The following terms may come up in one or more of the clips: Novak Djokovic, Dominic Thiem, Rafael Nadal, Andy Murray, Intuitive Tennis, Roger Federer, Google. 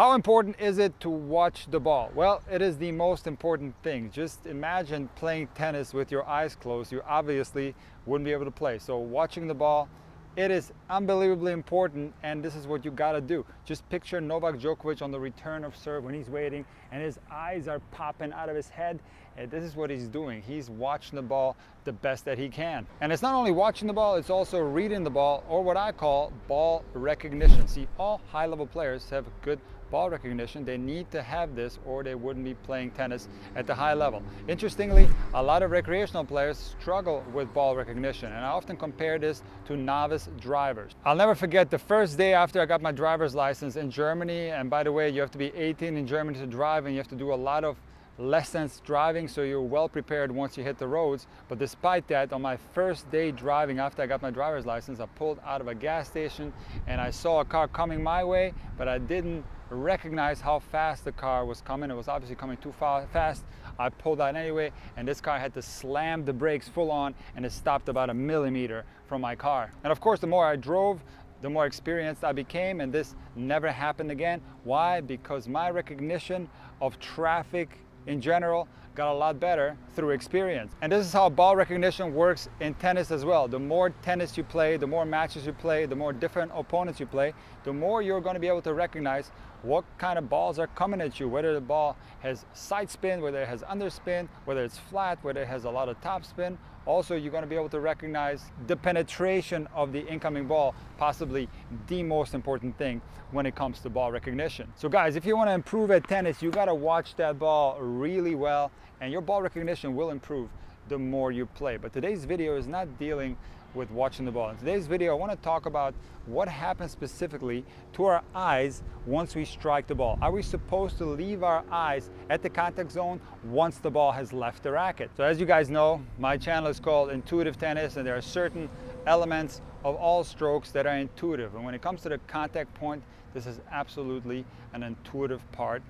How important is it to watch the ball? Well, it is the most important thing. Just imagine playing tennis with your eyes closed. You obviously wouldn't be able to play. So watching the ball, it is unbelievably important, and this is what you gotta do. Just picture Novak Djokovic on the return of serve when he's waiting and his eyes are popping out of his head, and this is what he's doing. He's watching the ball the best that he can. And it's not only watching the ball, it's also reading the ball, or what I call ball recognition. See, all high-level players have good ball recognition. They need to have this or they wouldn't be playing tennis at the high level. Interestingly, a lot of recreational players struggle with ball recognition, and I often compare this to novice drivers. I'll never forget the first day after I got my driver's license in Germany, and by the way, you have to be 18 in Germany to drive, and you have to do a lot of lessons driving, so you're well prepared once you hit the roads. But despite that, on my first day driving after I got my driver's license, I pulled out of a gas station and I saw a car coming my way, but I didn't recognize how fast the car was coming. It was obviously coming too fast. I pulled out anyway, and this car had to slam the brakes full on, and it stopped about a millimeter from my car. And of course, the more I drove, the more experienced I became, and this never happened again. Why? Because my recognition of traffic in general got a lot better through experience. And this is how ball recognition works in tennis as well. The more tennis you play, the more matches you play, the more different opponents you play, the more you're going to be able to recognize what kind of balls are coming at you, whether the ball has side spin, whether it has underspin, whether it's flat, whether it has a lot of topspin. Also, you're going to be able to recognize the penetration of the incoming ball, possibly the most important thing when it comes to ball recognition. So guys, if you want to improve at tennis, you got to watch that ball really well, and your ball recognition will improve the more you play. But today's video is not dealing with watching the ball. In today's video, I want to talk about what happens specifically to our eyes once we strike the ball. Are we supposed to leave our eyes at the contact zone once the ball has left the racket? So as you guys know, my channel is called Intuitive Tennis, and there are certain elements of all strokes that are intuitive. And when it comes to the contact point, this is absolutely an intuitive part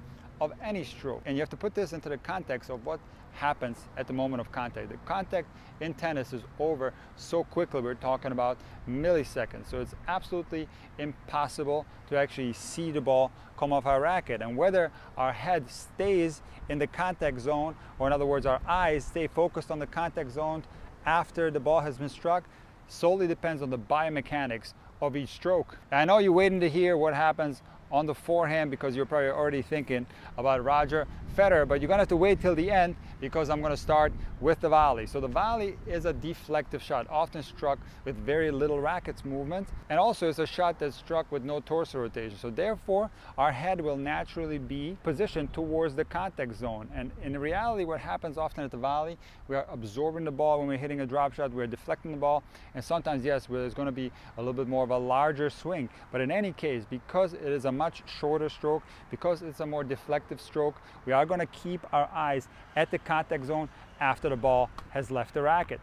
of any stroke. And you have to put this into the context of what happens at the moment of contact. The contact in tennis is over so quickly. We're talking about milliseconds. So it's absolutely impossible to actually see the ball come off our racket. And whether our head stays in the contact zone, or in other words, our eyes stay focused on the contact zone after the ball has been struck, solely depends on the biomechanics of each stroke. I know you're waiting to hear what happens on the forehand, because you're probably already thinking about Roger Federer, but you're gonna have to wait till the end, because I'm gonna start with the volley. So the volley is a deflective shot, often struck with very little rackets movement, and also it's a shot that's struck with no torso rotation. So therefore, our head will naturally be positioned towards the contact zone. And in reality, what happens often at the volley, we are absorbing the ball when we're hitting a drop shot, we're deflecting the ball, and sometimes, yes, there's gonna be a little bit more of a larger swing. But in any case, because it is a much shorter stroke, because it's a more deflective stroke, we are going to keep our eyes at the contact zone after the ball has left the racket.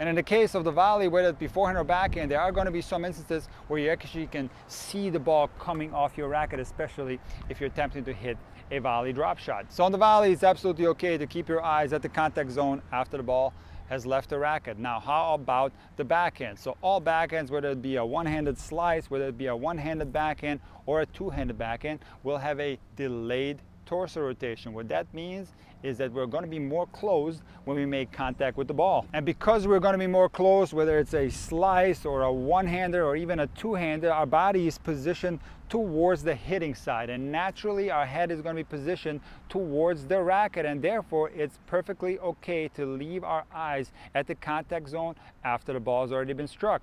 And in the case of the volley, whether it be forehand or backhand, there are going to be some instances where you actually can see the ball coming off your racket, especially if you're attempting to hit a volley drop shot. So on the volley, it's absolutely okay to keep your eyes at the contact zone after the ball has left the racket. Now, how about the backhand? So all backhands, whether it be a one-handed slice, whether it be a one-handed backhand or a two-handed backhand, will have a delayed torso rotation. What that means is that we're going to be more closed when we make contact with the ball. And because we're going to be more closed, whether it's a slice or a one-hander or even a two-hander, our body is positioned towards the hitting side, and naturally our head is going to be positioned towards the racket, and therefore it's perfectly okay to leave our eyes at the contact zone after the ball has already been struck.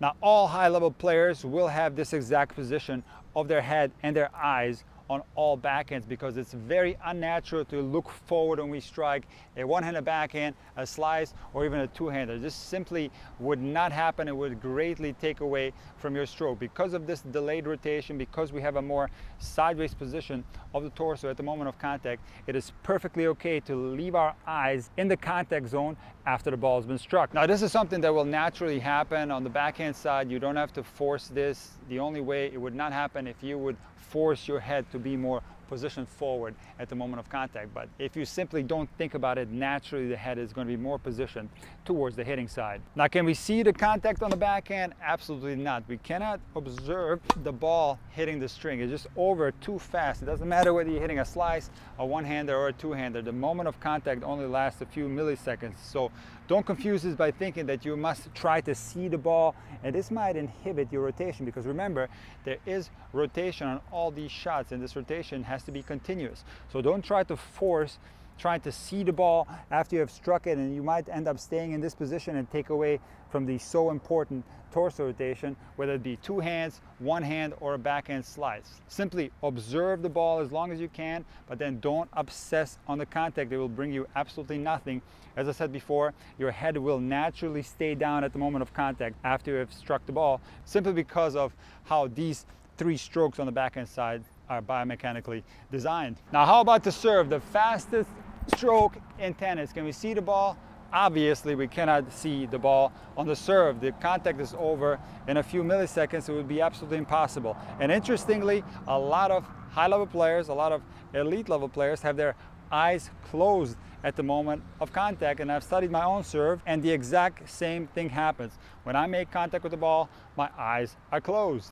Now, all high-level players will have this exact position of their head and their eyes on all backhands, because it's very unnatural to look forward when we strike a one-handed backhand, a slice, or even a two-hander. This simply would not happen. It would greatly take away from your stroke. Because of this delayed rotation, because we have a more sideways position of the torso at the moment of contact, it is perfectly okay to leave our eyes in the contact zone after the ball has been struck. Now, this is something that will naturally happen on the backhand side. You don't have to force this. The only way it would not happen if you would force your head to be more positioned forward at the moment of contact. But if you simply don't think about it, naturally the head is going to be more positioned towards the hitting side. Now, can we see the contact on the backhand? Absolutely not. We cannot observe the ball hitting the string. It's just over too fast. It doesn't matter whether you're hitting a slice, a one-hander, or a two-hander. The moment of contact only lasts a few milliseconds. So don't confuse this by thinking that you must try to see the ball, and this might inhibit your rotation, because remember, there is rotation on all these shots, and this rotation has to be continuous. So don't try to force trying to see the ball after you have struck it, and you might end up staying in this position and take away from the so important torso rotation, whether it be two hands, one hand, or a backhand slice. Simply observe the ball as long as you can, but then don't obsess on the contact. It will bring you absolutely nothing. As I said before, your head will naturally stay down at the moment of contact after you have struck the ball, simply because of how these three strokes on the backhand side are biomechanically designed. Now, how about the serve, the fastest stroke in tennis? Can we see the ball? Obviously, we cannot see the ball on the serve. The contact is over in a few milliseconds. It would be absolutely impossible. And interestingly, a lot of high-level players, a lot of elite-level players have their eyes closed at the moment of contact, and I've studied my own serve, and the exact same thing happens. When I make contact with the ball, my eyes are closed.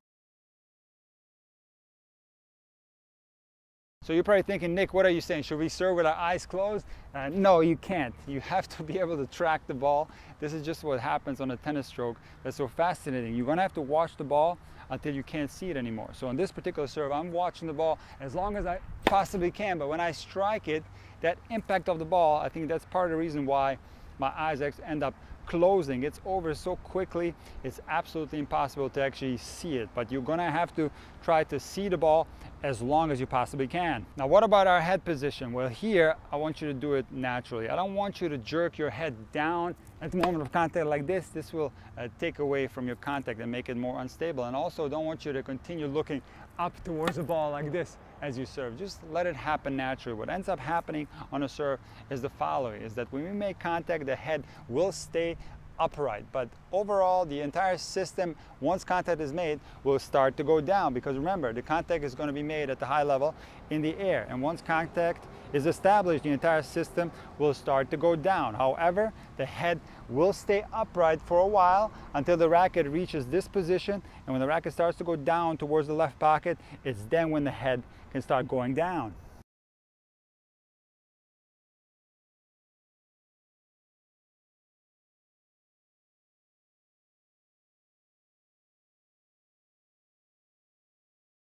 So you're probably thinking, Nick, what are you saying? Should we serve with our eyes closed? No, you can't. You have to be able to track the ball. This is just what happens on a tennis stroke that's so fascinating. You're going to have to watch the ball until you can't see it anymore. So on this particular serve, I'm watching the ball as long as I possibly can. But when I strike it, that impact of the ball, I think that's part of the reason why my eyes end up closing. It's over so quickly, it's absolutely impossible to actually see it, but you're gonna have to try to see the ball as long as you possibly can. Now, what about our head position? Well, here I want you to do it naturally. I don't want you to jerk your head down at the moment of contact like this. This will take away from your contact and make it more unstable, and also don't want you to continue looking up towards the ball like this as you serve. Just let it happen naturally. What ends up happening on a serve is the following, is that when we make contact, the head will stay upright, but overall the entire system, once contact is made, will start to go down, because remember, the contact is going to be made at the high level in the air, and once contact is established, the entire system will start to go down. However, the head will stay upright for a while until the racket reaches this position, and when the racket starts to go down towards the left pocket, it's then when the head can start going down.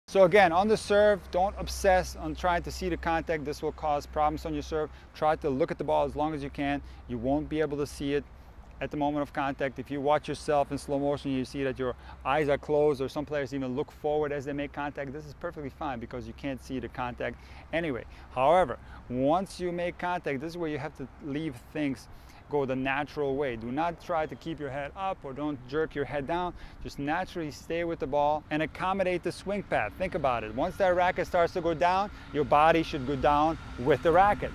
So again, on the serve, don't obsess on trying to see the contact. This will cause problems on your serve. Try to look at the ball as long as you can. You won't be able to see it at the moment of contact. If you watch yourself in slow motion, you see that your eyes are closed, or some players even look forward as they make contact. This is perfectly fine, because you can't see the contact anyway. However, once you make contact, this is where you have to leave things go the natural way. Do not try to keep your head up, or don't jerk your head down. Just naturally stay with the ball and accommodate the swing path. Think about it. Once that racket starts to go down, your body should go down with the racket.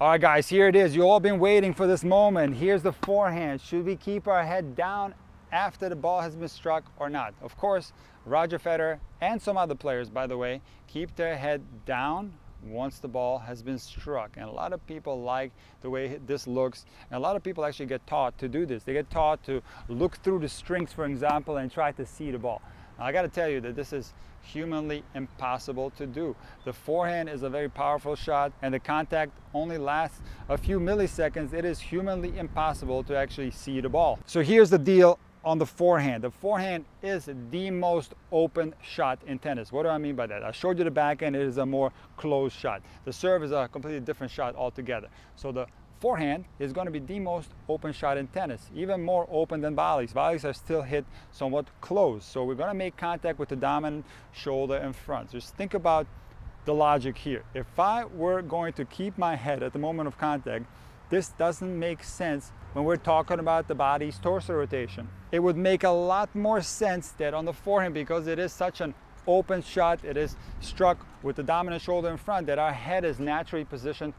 All right, guys, here it is. You've all been waiting for this moment. Here's the forehand. Should we keep our head down after the ball has been struck or not? Of course, Roger Federer and some other players, by the way, keep their head down once the ball has been struck, and a lot of people like the way this looks, and a lot of people actually get taught to do this. They get taught to look through the strings, for example, and try to see the ball. Now, I got to tell you that this is humanly impossible to do. The forehand is a very powerful shot, and the contact only lasts a few milliseconds. It is humanly impossible to actually see the ball. So here's the deal on the forehand. The forehand is the most open shot in tennis. What do I mean by that? I showed you the backhand. It is a more closed shot. The serve is a completely different shot altogether. So the Forehand is going to be the most open shot in tennis, even more open than volleys. Volleys are still hit somewhat close, so we're going to make contact with the dominant shoulder in front. Just think about the logic here. If I were going to keep my head at the moment of contact, this doesn't make sense when we're talking about the body's torso rotation. It would make a lot more sense that on the forehand, because it is such an open shot, it is struck with the dominant shoulder in front, that our head is naturally positioned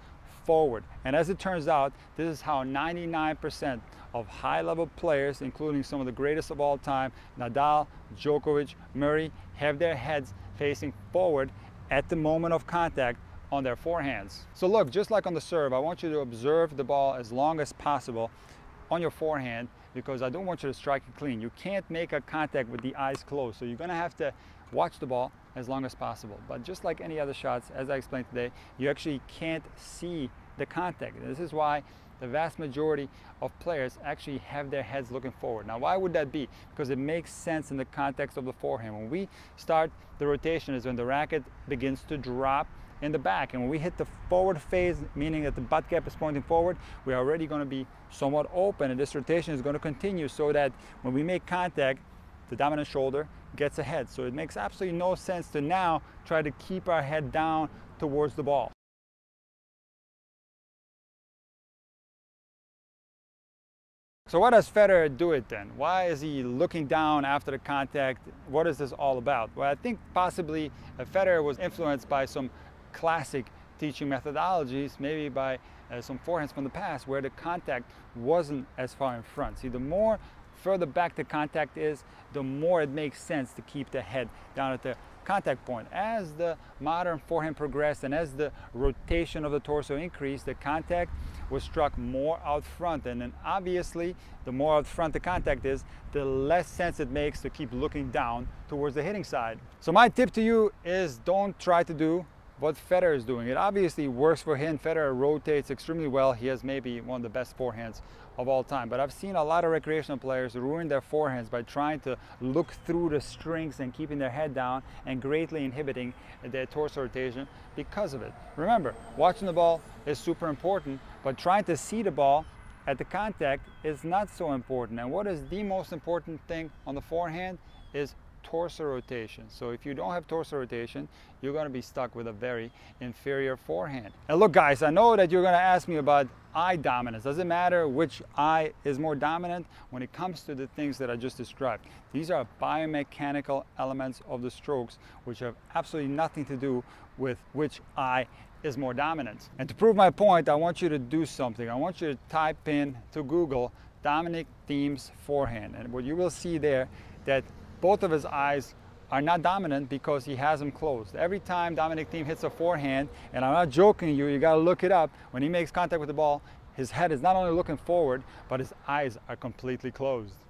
forward. And as it turns out, this is how 99% of high-level players, including some of the greatest of all time, Nadal, Djokovic, Murray, have their heads facing forward at the moment of contact on their forehands. So look, just like on the serve, I want you to observe the ball as long as possible on your forehand, because I don't want you to strike it clean. You can't make a contact with the eyes closed, so you're going to have to watch the ball as long as possible. But just like any other shots, as I explained today, you actually can't see the contact. This is why the vast majority of players actually have their heads looking forward. Now, why would that be? Because it makes sense in the context of the forehand. When we start the rotation is when the racket begins to drop in the back, and when we hit the forward phase, meaning that the butt cap is pointing forward, we're already going to be somewhat open, and this rotation is going to continue so that when we make contact, the dominant shoulder gets ahead. So it makes absolutely no sense to now try to keep our head down towards the ball. So why does Federer do it then? Why is he looking down after the contact? What is this all about? Well, I think possibly Federer was influenced by some classic teaching methodologies, maybe by some forehands from the past where the contact wasn't as far in front. See, the more further back the contact is, the more it makes sense to keep the head down at the contact point. As the modern forehand progressed and as the rotation of the torso increased, the contact was struck more out front, and then obviously the more out front the contact is, the less sense it makes to keep looking down towards the hitting side. So my tip to you is don't try to do what Federer is doing. It obviously works for him. Federer rotates extremely well. He has maybe one of the best forehands of all time. But I've seen a lot of recreational players ruin their forehands by trying to look through the strings and keeping their head down and greatly inhibiting their torso rotation because of it. Remember, watching the ball is super important, but trying to see the ball at the contact is not so important. And what is the most important thing on the forehand is torso rotation. So if you don't have torso rotation, you're going to be stuck with a very inferior forehand. And look guys, I know that you're going to ask me about eye dominance. Does it matter which eye is more dominant when it comes to the things that I just described? These are biomechanical elements of the strokes which have absolutely nothing to do with which eye is more dominant. And to prove my point, I want you to do something. I want you to type in to Google Dominic Thiem's forehand, and what you will see there that both of his eyes are not dominant because he has them closed. Every time Dominic Thiem hits a forehand, and I'm not joking you gotta look it up, when he makes contact with the ball, his head is not only looking forward, but his eyes are completely closed.